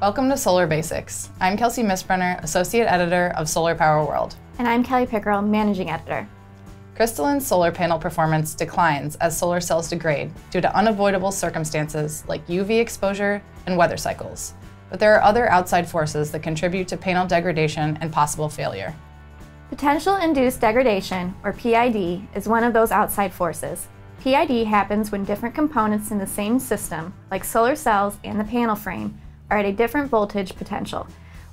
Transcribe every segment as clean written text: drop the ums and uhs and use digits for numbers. Welcome to Solar Basics. I'm Kelsey Misbrenner, Associate Editor of Solar Power World. And I'm Kelly Pickrell, Managing Editor. Crystalline solar panel performance declines as solar cells degrade due to unavoidable circumstances like UV exposure and weather cycles. But there are other outside forces that contribute to panel degradation and possible failure. Potential Induced Degradation, or PID, is one of those outside forces. PID happens when different components in the same system, like solar cells and the panel frame, are at a different voltage potential,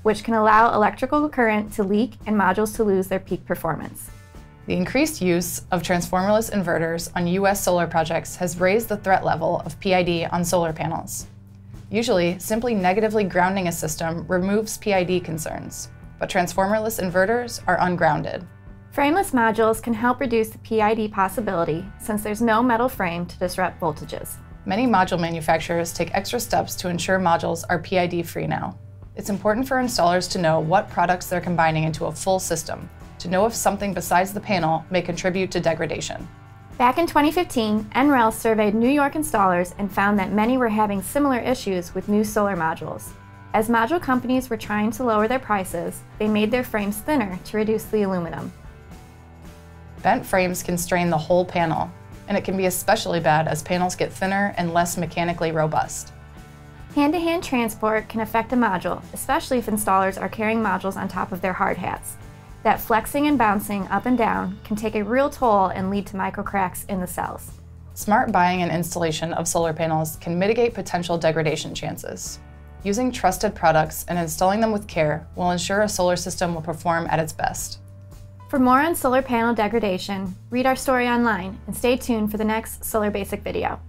which can allow electrical current to leak and modules to lose their peak performance. The increased use of transformerless inverters on U.S. solar projects has raised the threat level of PID on solar panels. Usually, simply negatively grounding a system removes PID concerns, but transformerless inverters are ungrounded. Frameless modules can help reduce the PID possibility since there's no metal frame to disrupt voltages. Many module manufacturers take extra steps to ensure modules are PID-free now. It's important for installers to know what products they're combining into a full system, to know if something besides the panel may contribute to degradation. Back in 2015, NREL surveyed New York installers and found that many were having similar issues with new solar modules. As module companies were trying to lower their prices, they made their frames thinner to reduce the aluminum. Bent frames can strain the whole panel, and it can be especially bad as panels get thinner and less mechanically robust. Hand-to-hand transport can affect a module, especially if installers are carrying modules on top of their hard hats. That flexing and bouncing up and down can take a real toll and lead to microcracks in the cells. Smart buying and installation of solar panels can mitigate potential degradation chances. Using trusted products and installing them with care will ensure a solar system will perform at its best. For more on solar panel degradation, read our story online and stay tuned for the next Solar Basic video.